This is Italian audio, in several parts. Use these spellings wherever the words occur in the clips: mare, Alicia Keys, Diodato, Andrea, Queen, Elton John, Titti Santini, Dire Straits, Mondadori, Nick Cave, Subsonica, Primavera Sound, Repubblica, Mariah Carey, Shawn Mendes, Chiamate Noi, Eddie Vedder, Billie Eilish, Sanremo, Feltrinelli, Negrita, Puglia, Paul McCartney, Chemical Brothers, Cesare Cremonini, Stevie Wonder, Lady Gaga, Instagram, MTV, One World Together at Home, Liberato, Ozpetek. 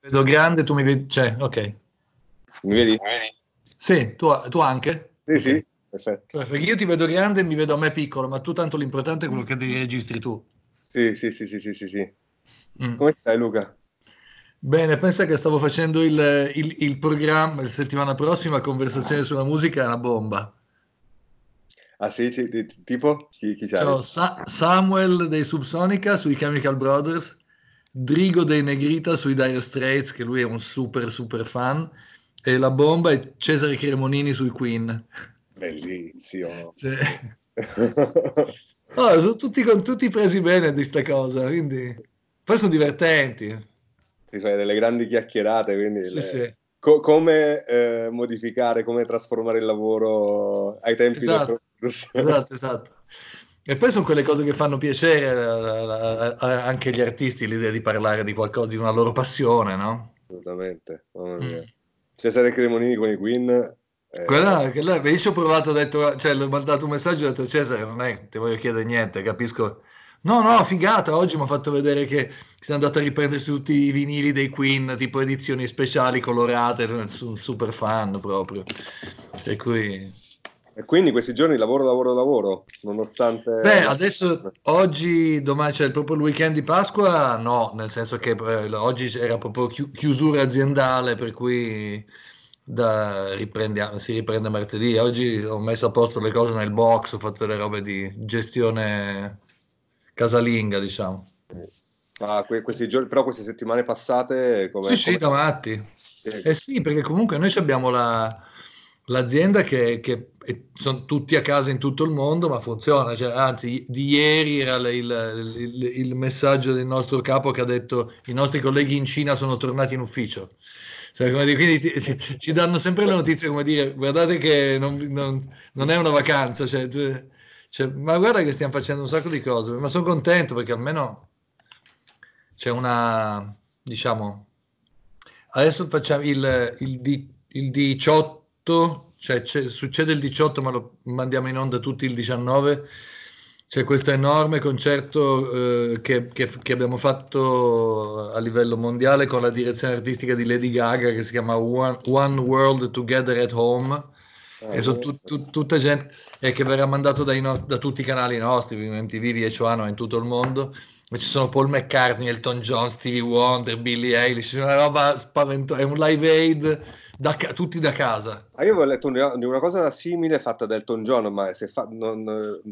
vedo grande, tu mi vedi, cioè, ok. Mi vedi? Sì, tu anche? Sì, sì, perfetto. Perché io ti vedo grande e mi vedo a me piccolo, ma tu tanto l'importante è quello che ti registri tu. Sì, sì, sì, sì, sì, sì, sì. Mm. Come stai, Luca? Bene, pensa che stavo facendo il programma la settimana prossima, conversazione sulla musica, è una bomba. Ah sì? Tipo? Chi c'è? Samuel dei Subsonica sui Chemical Brothers, Drigo dei Negrita sui Dire Straits, che lui è un super super fan, e la bomba è Cesare Cremonini sui Queen. Bellissimo. Sì. Oh, sono tutti presi bene di sta cosa, quindi poi sono divertenti. Ti fai delle grandi chiacchierate, quindi... Sì, sì. Come modificare, come trasformare il lavoro ai tempi del virus. Esatto, esatto. E poi sono quelle cose che fanno piacere anche agli artisti, l'idea di parlare di qualcosa, di una loro passione, no? Assolutamente. Cesare Cremonini con i Queen. Quella, io ci ho provato, ho detto, cioè, l'ho mandato un messaggio e ho detto: Cesare, non è che ti voglio chiedere niente, capisco. No, figata, oggi mi ha fatto vedere che si è andato a riprendersi tutti i vinili dei Queen, tipo edizioni speciali, colorate, un super fan proprio. E quindi questi giorni lavoro, nonostante... Beh, adesso, oggi, domani c'è proprio il weekend di Pasqua, no, nel senso che oggi era proprio chiusura aziendale, per cui si riprende martedì. Oggi ho messo a posto le cose nel box, ho fatto le robe di gestione... casalinga, diciamo. Questi giorni, però queste settimane passate... Sì, da matti. Sì, perché comunque noi abbiamo l'azienda che sono tutti a casa in tutto il mondo, ma funziona. Cioè, anzi, di ieri era il messaggio del nostro capo che ha detto: i nostri colleghi in Cina sono tornati in ufficio. Cioè, come dire, quindi ci danno sempre le notizie, come dire, guardate che non è una vacanza, cioè... ma guarda che stiamo facendo un sacco di cose, ma sono contento perché almeno c'è una, diciamo, adesso facciamo il 18, cioè succede il 18, ma lo mandiamo in onda tutti il 19. C'è questo enorme concerto che abbiamo fatto a livello mondiale con la direzione artistica di Lady Gaga, che si chiama One World Together at Home. E sono tutta gente che verrà mandato da tutti i canali nostri, MTV, Vieciano, in tutto il mondo. E ci sono Paul McCartney, Elton John, Stevie Wonder, Billie Eilish, c'è una roba spaventosa, è un live aid tutti da casa. Io avevo letto di una cosa simile fatta da Elton John, ma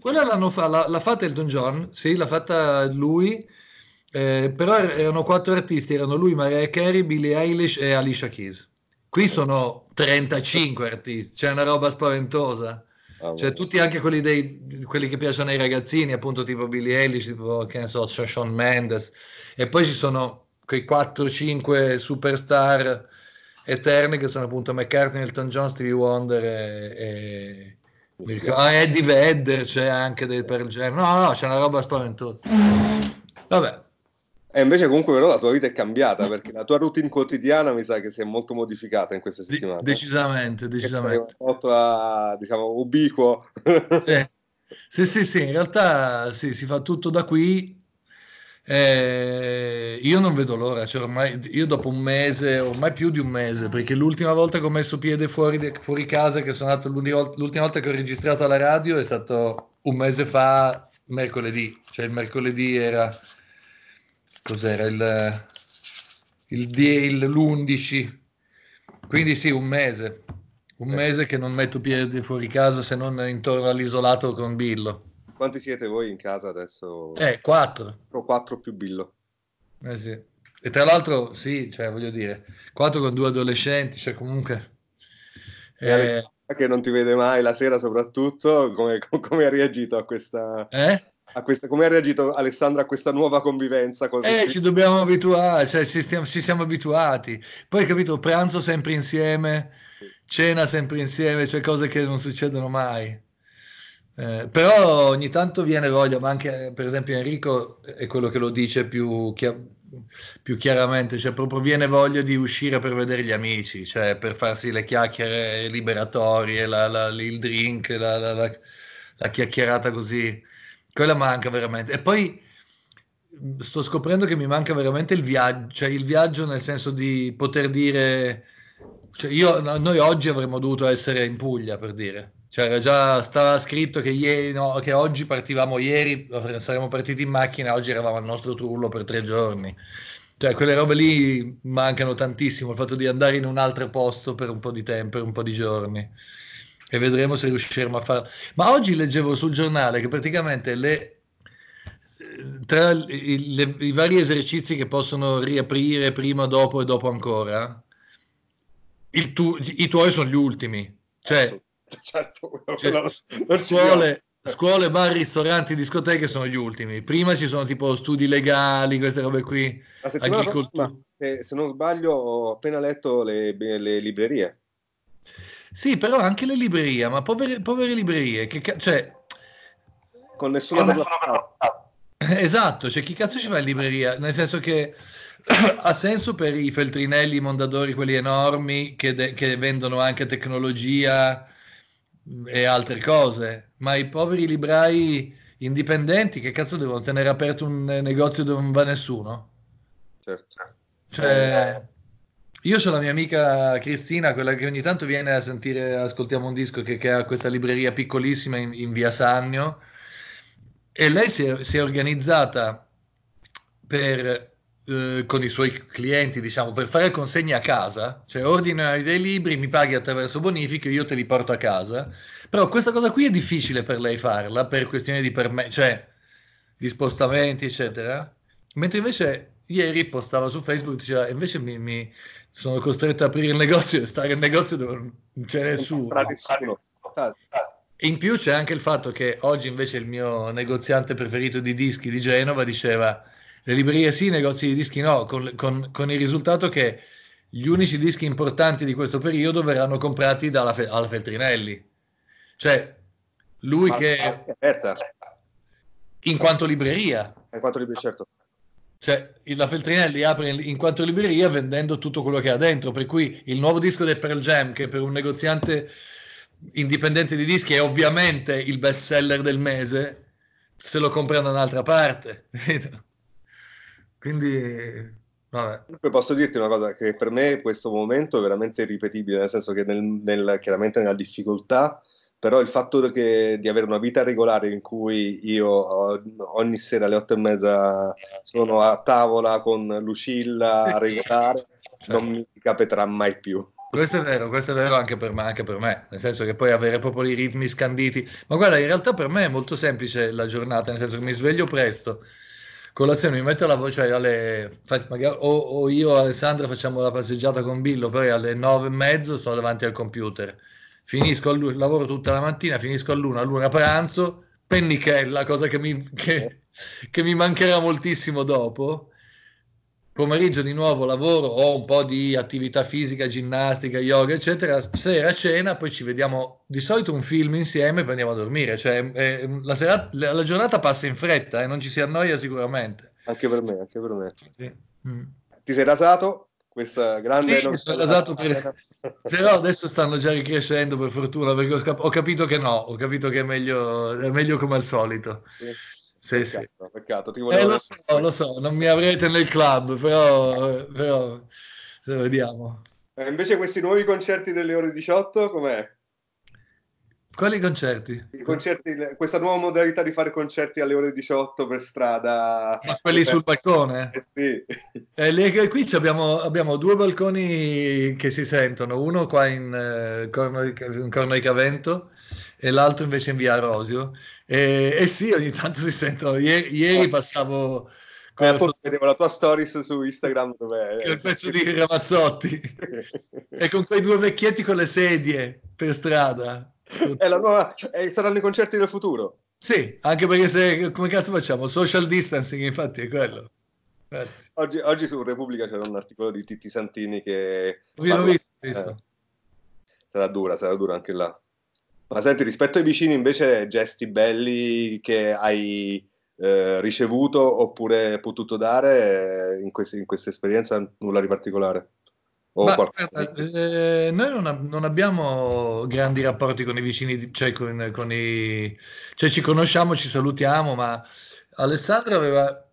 quella l'hanno l'ha fatta Elton John, sì, l'ha fatta lui, però erano 4 artisti, erano lui, Mariah Carey, Billie Eilish e Alicia Keys. Qui sono 35 artisti, c'è una roba spaventosa. Cioè, tutti anche quelli che piacciono ai ragazzini, appunto, tipo Billie Eilish, tipo, che ne so, Shawn Mendes. E poi ci sono quei 4-5 superstar eterni che sono appunto McCartney, Elton John, Stevie Wonder e Eddie Vedder, c'è anche del Pearl Jam. No, c'è una roba spaventosa. Vabbè. E invece comunque però la tua vita è cambiata, perché la tua routine quotidiana mi sa che si è molto modificata in queste settimane. Decisamente. È molto, diciamo, ubiquo. Sì, in realtà sì, si fa tutto da qui. Io non vedo l'ora, cioè ormai, io dopo un mese, ormai più di un mese, perché l'ultima volta che ho messo piede fuori casa, che sono andato, l'ultima volta che ho registrato alla radio è stato un mese fa, mercoledì. Cioè il mercoledì era... Cos'era? L'11, quindi sì, un mese che non metto piede fuori casa, se non intorno all'isolato con Billo. Quanti siete voi in casa adesso? 4. 4 più Billo. Sì. E tra l'altro sì, cioè voglio dire, 4 con 2 adolescenti, cioè comunque... Che non ti vede mai la sera soprattutto, come hai reagito a questa... Come ha reagito Alessandra a questa nuova convivenza? Ci dobbiamo abituare, cioè ci siamo abituati. Poi, capito, pranzo sempre insieme, cena sempre insieme, cioè cose che non succedono mai. Però ogni tanto viene voglia, ma anche per esempio Enrico è quello che lo dice più chiaramente, cioè proprio viene voglia di uscire per vedere gli amici, cioè per farsi le chiacchiere liberatorie, il drink, la chiacchierata così. Quella manca veramente. E poi sto scoprendo che mi manca veramente il viaggio, cioè il viaggio nel senso di poter dire, cioè noi oggi avremmo dovuto essere in Puglia, per dire, cioè era già stava scritto che ieri, no, che oggi partivamo, ieri saremmo partiti in macchina, oggi eravamo al nostro trullo per 3 giorni. Cioè quelle robe lì mancano tantissimo, il fatto di andare in un altro posto per un po' di tempo, per un po' di giorni, e vedremo se riusciremo a farlo. Ma oggi leggevo sul giornale che praticamente i vari esercizi che possono riaprire prima, dopo e dopo ancora, i tuoi sono gli ultimi, cioè, certo, cioè scuole, bar, ristoranti, discoteche sono gli ultimi. Prima ci sono tipo studi legali, queste robe qui, agricoltura. Se non sbaglio ho appena letto le librerie. Sì, però anche le librerie, ma povere librerie, cioè con nessuno esatto, cioè chi cazzo ci va in libreria? Nel senso che ha senso per i Feltrinelli, i Mondadori, quelli enormi che vendono anche tecnologia e altre cose, ma i poveri librai indipendenti che cazzo devono tenere aperto un negozio dove non va nessuno? Certo. Cioè, io c'ho la mia amica Cristina, quella che ogni tanto viene a sentire ascoltiamo un disco, che ha questa libreria piccolissima in via Sannio, e lei si è organizzata per con i suoi clienti, diciamo, per fare consegna a casa, cioè ordinare dei libri, mi paghi attraverso bonifico, io te li porto a casa. Però questa cosa qui è difficile per lei farla per questioni di cioè di spostamenti eccetera, mentre invece ieri postava su Facebook, diceva invece mi sono costretto ad aprire il negozio e stare in negozio dove non c'è nessuno. In più c'è anche il fatto che oggi invece il mio negoziante preferito di dischi di Genova diceva: le librerie sì, i negozi di dischi no, con il risultato che gli unici dischi importanti di questo periodo verranno comprati alla Feltrinelli. Cioè, lui che... In quanto libreria. In quanto libreria, certo. Cioè, la Feltrinelli apre in quanto libreria vendendo tutto quello che ha dentro, per cui il nuovo disco del Pearl Jam, che per un negoziante indipendente di dischi è ovviamente il best seller del mese, se lo compra da un'altra parte, vedo. Quindi vabbè. Posso dirti una cosa, che per me questo momento è veramente ripetibile, nel senso che chiaramente nella difficoltà, però il fatto di avere una vita regolare in cui io ogni sera alle 8:30 sono a tavola con Lucilla a regolare, non mi capiterà mai più. Questo è vero anche per me, nel senso che poi avere proprio i ritmi scanditi, ma guarda, in realtà per me è molto semplice la giornata, nel senso che mi sveglio presto, colazione, mi metto la voce o io o Alessandra facciamo la passeggiata con Billo, poi alle 9:30 sto davanti al computer, finisco lavoro tutta la mattina, finisco all'una pranzo, pennichella, cosa che mi mancherà moltissimo dopo, pomeriggio di nuovo lavoro, ho un po' di attività fisica, ginnastica, yoga eccetera, sera cena, poi ci vediamo di solito un film insieme e andiamo a dormire, cioè la giornata passa in fretta e non ci si annoia sicuramente. Anche per me. Sì. Mm. Ti sei rasato? Questa grande... Sì, sono rasato però adesso stanno già ricrescendo per fortuna, perché ho capito che no, ho capito che è meglio come al solito. Sì. Sì, peccato, sì. Peccato. Lo so, non mi avrete nel club, però se vediamo. Invece questi nuovi concerti delle ore 18, com'è? Quali concerti? Questa nuova modalità di fare concerti alle ore 18 per strada. Ma quelli sul balcone? Sì. Qui abbiamo 2 balconi che si sentono, uno qua in Corno di Cavento e l'altro invece in via Arosio. E sì, ogni tanto si sentono. Ieri passavo, vedevo la tua stories su Instagram dove il pezzo di Ramazzotti e con quei 2 vecchietti con le sedie per strada. Saranno i concerti del futuro. Sì, anche perché come cazzo facciamo? Social distancing, infatti è quello. Infatti. Oggi su Repubblica c'era un articolo di Titti Santini che... L'ho visto. Sarà dura anche là. Ma senti, rispetto ai vicini invece, gesti belli che hai ricevuto oppure potuto dare in questa esperienza, nulla di particolare? Noi non abbiamo grandi rapporti con i vicini, cioè, cioè ci conosciamo, ci salutiamo, ma Alessandro aveva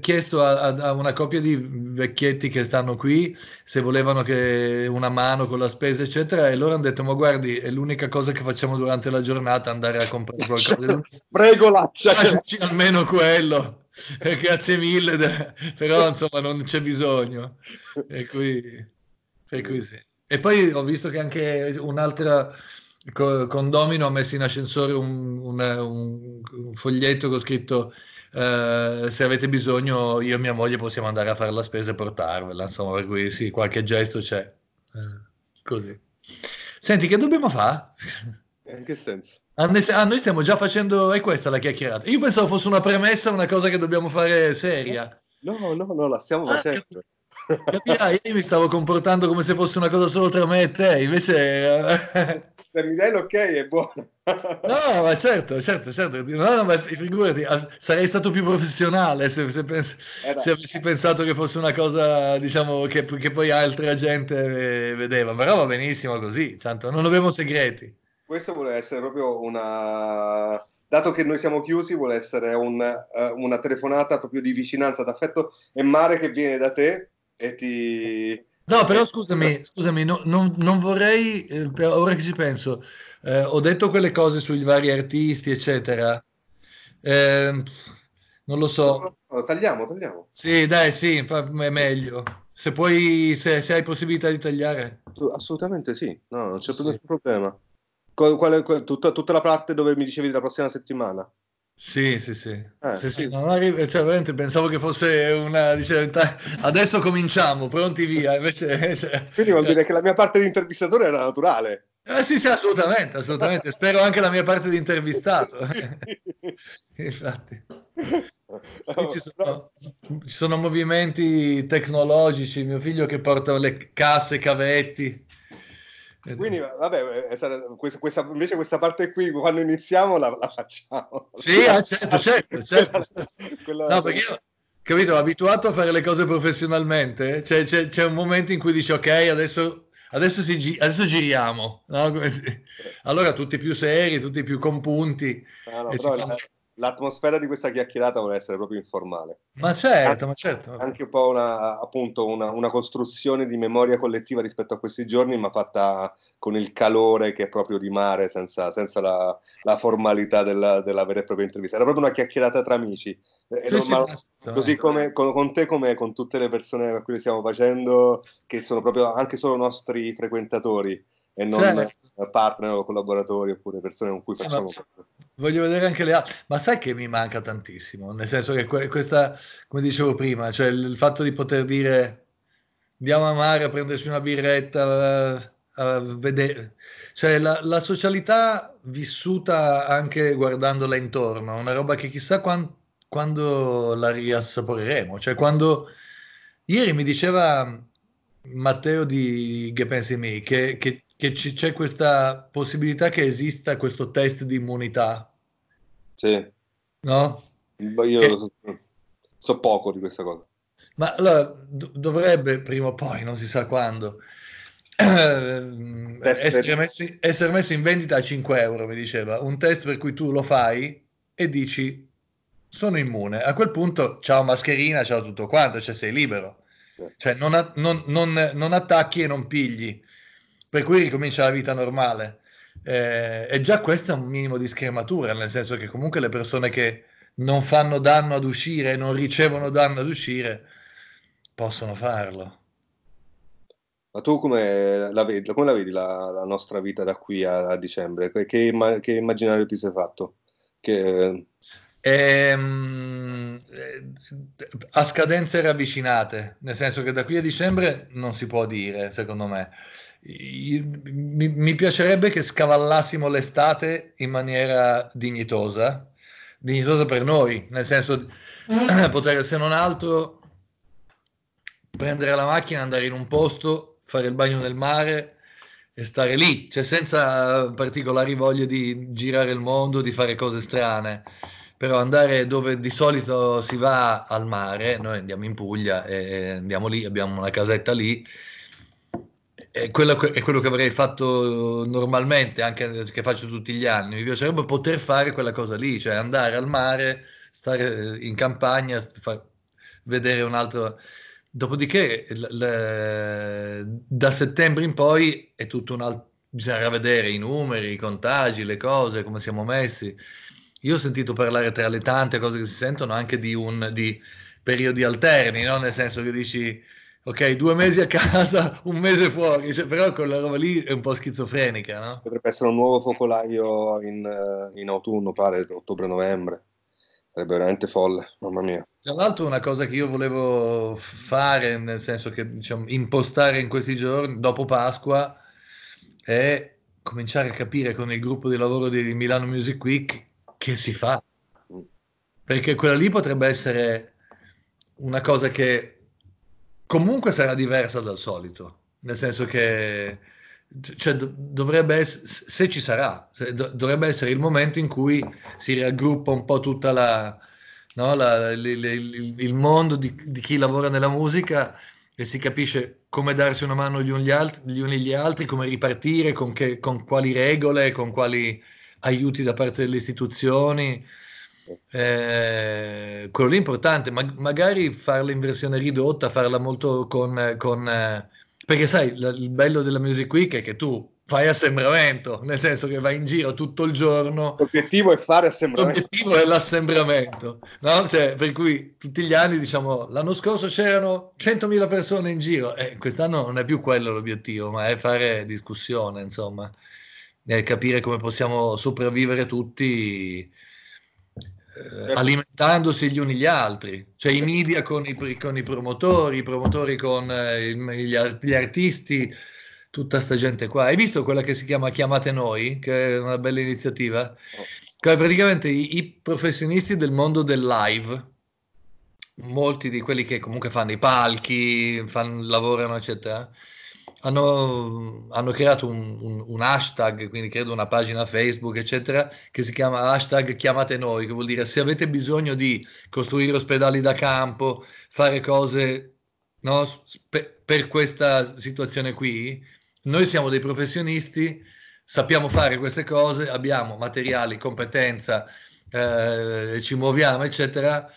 chiesto a una coppia di vecchietti che stanno qui se volevano che una mano con la spesa eccetera, e loro hanno detto: ma guardi, è l'unica cosa che facciamo durante la giornata, andare a comprare qualcosa. Prego, lasciaci almeno quello. Grazie mille, però insomma non c'è bisogno. E qui sì. E poi ho visto che anche un'altra condomino ha messo in ascensore un foglietto con scritto: se avete bisogno, io e mia moglie possiamo andare a fare la spesa e portarvela. Insomma, per cui sì, qualche gesto c'è. Così. Senti, che dobbiamo fare? In che senso? Noi stiamo già facendo, è questa la chiacchierata. Io pensavo fosse una premessa, una cosa che dobbiamo fare seria. No, la stiamo facendo. Capirai, io mi stavo comportando come se fosse una cosa solo tra me e te, invece... Se mi dai l'ok è buono. No, ma certo. No, ma figurati, sarei stato più professionale se avessi pensato che fosse una cosa, diciamo, che poi altra gente vedeva. Però va benissimo così, tanto non abbiamo segreti. Questo vuole essere proprio una... Dato che noi siamo chiusi, vuole essere una telefonata proprio di vicinanza, d'affetto e mare che viene da te e ti... No, però scusami, non vorrei, ora che ci penso, ho detto quelle cose sui vari artisti, eccetera, non lo so. No, tagliamo. Sì, dai, sì, è meglio. Se puoi, se hai possibilità di tagliare. Assolutamente sì, no, non c'è nessun problema. Tutta la parte dove mi dicevi la prossima settimana. Sì. Cioè, veramente pensavo che fosse una, dicevo, adesso cominciamo, pronti via, invece quindi vuol dire che la mia parte di intervistatore era naturale. Sì, assolutamente. Spero anche la mia parte di intervistato. Infatti ci sono movimenti tecnologici, mio figlio che porta le casse, cavetti. Quindi vabbè, questa parte qui quando iniziamo la facciamo. Sì, certo. No, perché io, capito, abituato a fare le cose professionalmente, cioè, c'è un momento in cui dici ok, adesso giriamo, no? Allora tutti più seri, tutti più compunti. L'atmosfera di questa chiacchierata vuole essere proprio informale. Ma certo. Anche un po' una costruzione di memoria collettiva rispetto a questi giorni, ma fatta con il calore che è proprio di mare, senza la formalità della vera e propria intervista. Era proprio una chiacchierata tra amici. Così come con te, come con tutte le persone a cui le stiamo facendo, che sono proprio anche solo nostri frequentatori. E non partner o collaboratori oppure persone con cui facciamo. Voglio vedere anche le altre, ma sai che mi manca tantissimo, nel senso che questa, come dicevo prima, cioè il fatto di poter dire andiamo a mare a prendersi una birretta, a vedere, cioè la socialità vissuta anche guardandola intorno, una roba che chissà quando la riassaporeremo, cioè quando ieri mi diceva Matteo di Che Pensi Me che c'è questa possibilità che esista questo test di immunità. Sì. No? Io so poco di questa cosa. Ma allora dovrebbe, prima o poi, non si sa quando, essere messo in vendita a €5, mi diceva, un test per cui tu lo fai e dici sono immune. A quel punto, ciao mascherina, ciao tutto quanto, cioè sei libero. Sì. Cioè non attacchi e non pigli. Per cui ricomincia la vita normale. E già questo è un minimo di scrematura, nel senso che comunque le persone che non fanno danno ad uscire, non ricevono danno ad uscire, possono farlo. Ma tu come la vedi la nostra vita da qui a dicembre? Che immaginario ti sei fatto? A scadenze ravvicinate, nel senso che da qui a dicembre non si può dire, secondo me. Mi piacerebbe che scavallassimo l'estate in maniera dignitosa per noi, nel senso poter, se non altro, prendere la macchina, andare in un posto, fare il bagno nel mare e stare lì, cioè senza particolari voglie di girare il mondo, di fare cose strane, però andare dove di solito si va al mare. Noi andiamo in Puglia e andiamo lì, abbiamo una casetta lì. È quello che avrei fatto normalmente, anche che faccio tutti gli anni. Mi piacerebbe poter fare quella cosa lì, cioè andare al mare, stare in campagna, far vedere un altro. Dopodiché da settembre in poi è tutto un altro, bisognerà vedere i numeri, i contagi, le cose, come siamo messi. Io ho sentito parlare, tra le tante cose che si sentono, anche di periodi alterni, no? Nel senso che dici, ok, 2 mesi a casa, 1 mese fuori, cioè, però quella roba lì è un po' schizofrenica, no? Potrebbe essere un nuovo focolaio in autunno, pare, ottobre-novembre. Sarebbe veramente folle, mamma mia. Tra l'altro una cosa che io volevo fare, nel senso che, diciamo, impostare in questi giorni, dopo Pasqua, è cominciare a capire con il gruppo di lavoro di Milano Music Week che si fa. Perché quella lì potrebbe essere una cosa che comunque sarà diversa dal solito. Nel senso che, cioè, dovrebbe essere, se ci sarà, dovrebbe essere il momento in cui si raggruppa un po' tutta la, no, il mondo di chi lavora nella musica e si capisce come darsi una mano gli uni gli altri, come ripartire, con quali regole, con quali aiuti da parte delle istituzioni. Quello lì è importante, magari farla in versione ridotta, farla molto con perché sai, il bello della Music Week è che tu fai assembramento, nel senso che vai in giro tutto il giorno. L'obiettivo è fare assembramento. L'obiettivo è l'assembramento, no? Cioè, per cui tutti gli anni, diciamo, l'anno scorso c'erano 100.000 persone in giro, quest'anno non è più quello l'obiettivo, ma è fare discussione, insomma, capire come possiamo sopravvivere tutti, alimentandosi gli uni gli altri, cioè i media con i promotori, con gli artisti, tutta sta gente qua. Hai visto quella che si chiama Chiamate Noi, che è una bella iniziativa? Che praticamente i professionisti del mondo del live, molti di quelli che comunque fanno i palchi, lavorano eccetera, hanno creato un hashtag, quindi credo una pagina Facebook eccetera, che si chiama hashtag Chiamate Noi, che vuol dire se avete bisogno di costruire ospedali da campo, fare cose, no, per questa situazione qui, noi siamo dei professionisti, sappiamo fare queste cose, abbiamo materiali, competenza, ci muoviamo eccetera,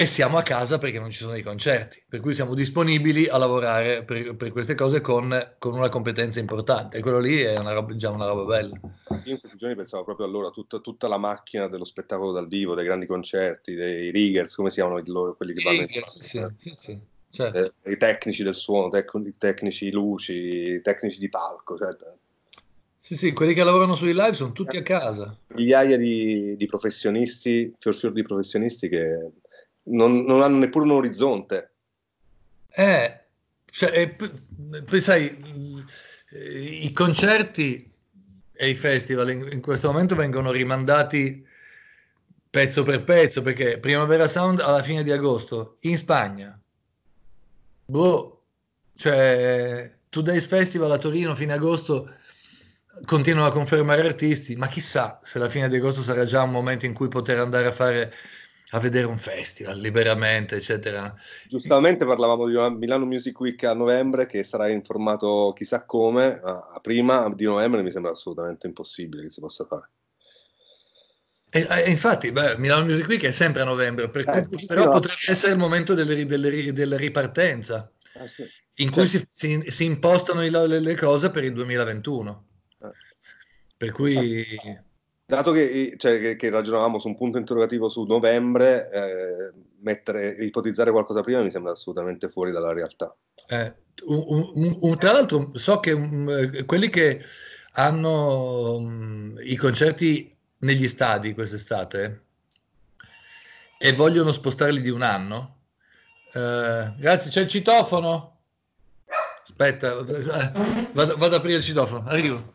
e siamo a casa perché non ci sono i concerti, per cui siamo disponibili a lavorare per queste cose con una competenza importante, e quello lì è già una roba bella. Io in questi giorni pensavo proprio allora tutta la macchina dello spettacolo dal vivo, dei grandi concerti, dei riggers, come si chiamano quelli che vanno in palco, sì, certo. I tecnici del suono, i tecnici luci, i tecnici di palco, certo. Sì, quelli che lavorano sui live sono tutti a casa. Migliaia di professionisti, fior di professionisti che non hanno neppure un orizzonte. Poi sai, i concerti e i festival in questo momento vengono rimandati pezzo per pezzo, perché Primavera Sound alla fine di agosto in Spagna, cioè Today's Festival a Torino fine agosto, continua a confermare artisti, ma chissà se la fine di agosto sarà già un momento in cui poter andare a vedere un festival liberamente, eccetera. Giustamente parlavamo di una Milano Music Week a novembre che sarà in formato chissà come, ma prima di novembre mi sembra assolutamente impossibile che si possa fare. E infatti, Milano Music Week è sempre a novembre, però potrebbe essere il momento della ripartenza, sì, in cui si impostano le cose per il 2021. Per cui... Dato che ragionavamo su un punto interrogativo su novembre, ipotizzare qualcosa prima mi sembra assolutamente fuori dalla realtà. Tra l'altro so che quelli che hanno i concerti negli stadi quest'estate e vogliono spostarli di un anno, grazie, c'è il citofono? Aspetta, vado ad aprire il citofono, arrivo.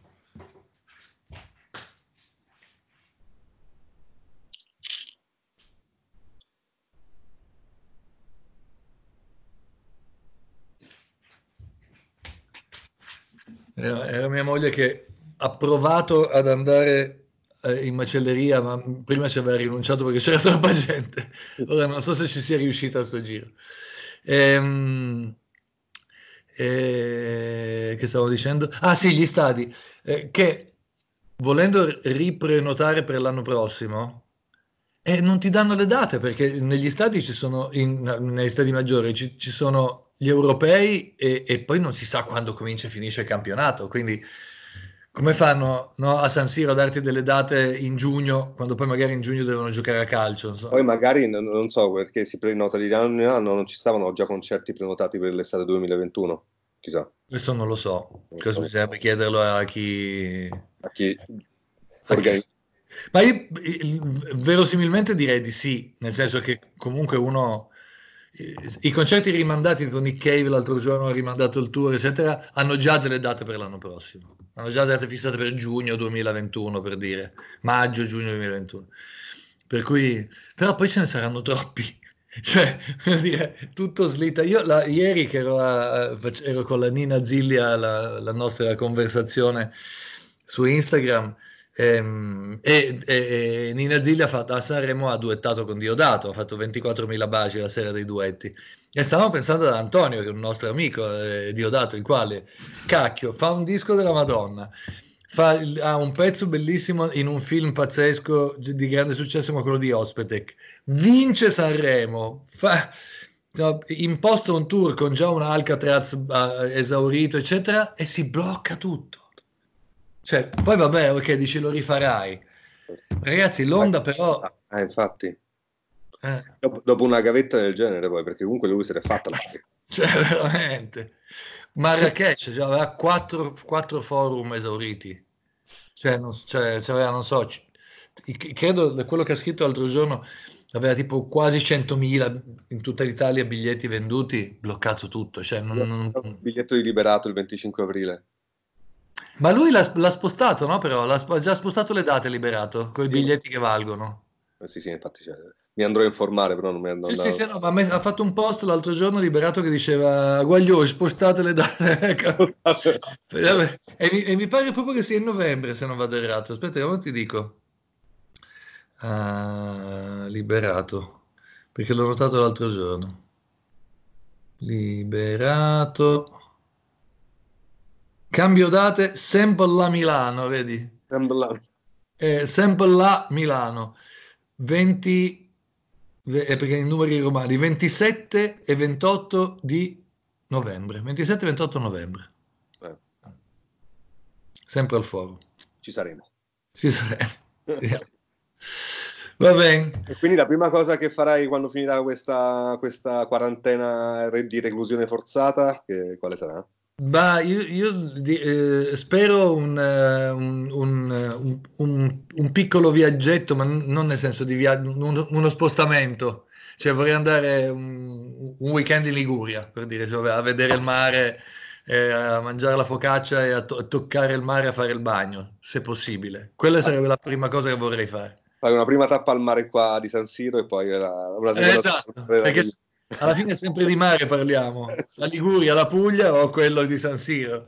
Era mia moglie che ha provato ad andare in macelleria, ma prima ci aveva rinunciato perché c'era troppa gente. Ora non so se ci sia riuscita a sto giro. Che stavo dicendo? Ah sì, gli stadi. Che volendo riprenotare per l'anno prossimo, E non ti danno le date, perché negli stadi ci sono, negli stadi maggiori ci sono gli europei e poi non si sa quando comincia e finisce il campionato, quindi come fanno, no, a San Siro a darti delle date in giugno, quando poi magari in giugno devono giocare a calcio, non so. Poi magari, non so, perché si prenota di anno in anno, non ci stavano già concerti prenotati per l'estate 2021, chissà. Questo non lo so, questo bisognerebbe chiederlo a chi organizza. Ma io verosimilmente direi di sì, nel senso che comunque uno, i concerti rimandati, con Nick Cave l'altro giorno ha rimandato il tour eccetera, hanno già delle date per l'anno prossimo, hanno già date fissate per giugno 2021, per dire, maggio-giugno 2021, per cui, però poi ce ne saranno troppi, cioè dire, tutto slitta. Io ieri che ero con la Nina Zilli alla nostra conversazione su Instagram, e Nina Zilli a Sanremo ha duettato con Diodato, ha fatto 24.000 baci la sera dei duetti, e stavamo pensando ad Antonio, che è un nostro amico, Diodato, il quale cacchio fa un disco della Madonna, ha un pezzo bellissimo in un film pazzesco di grande successo, ma quello di Ozpetek, vince Sanremo, imposta un tour con già un Alcatraz esaurito eccetera, e si blocca tutto. Cioè, poi vabbè, ok, dici lo rifarai. Ragazzi, l'onda però... infatti. Dopo una gavetta del genere poi, perché comunque lui se l'è fatta la... Cioè, veramente. Marrakech già aveva quattro forum esauriti. Cioè, c'aveva, non so, credo, da quello che ha scritto l'altro giorno, aveva tipo quasi 100.000 in tutta l'Italia biglietti venduti, bloccato tutto. Cioè, un biglietto di Liberato il 25 aprile. Ma lui l'ha spostato, no? Però ha già spostato le date, Liberato, con i biglietti che valgono. Sì, infatti, cioè, mi andrò a informare, però non mi andrò. Sì, no, ma ha fatto un post l'altro giorno Liberato che diceva: Guagliò, spostate le date. e mi pare proprio che sia in novembre, se non vado errato. Aspetta, come ti dico? Liberato, perché l'ho notato l'altro giorno. Liberato... Cambio date, sempre la Milano, vedi? Sempre la Milano. 20, perché i numeri romani, 27 e 28 di novembre. 27 e 28 novembre. Sempre al forum. Ci saremo. Va bene. E quindi la prima cosa che farai quando finirà questa quarantena di reclusione forzata, quale sarà? Bah, io spero un piccolo viaggetto, ma non nel senso di viaggio, uno spostamento, cioè vorrei andare un weekend in Liguria, per dire, cioè, a vedere il mare, a mangiare la focaccia e a toccare il mare, a fare il bagno, se possibile. Quella sarebbe la prima cosa che vorrei fare. Fai una prima tappa al mare qua di San Siro e poi una seconda. Esatto, perché... Alla fine sempre di mare parliamo, la Liguria, la Puglia o quello di San Siro,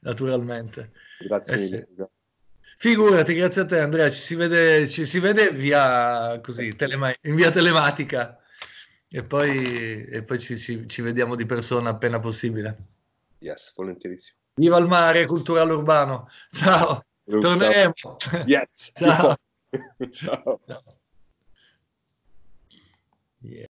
naturalmente. Grazie mille. Figurati, grazie a te Andrea, ci si vede via così, in via telematica, e poi ci vediamo di persona appena possibile. Yes, volentierissimo. Viva il mare, culturale urbano. Ciao, torneremo. Yes. Ciao. Ciao. Yeah.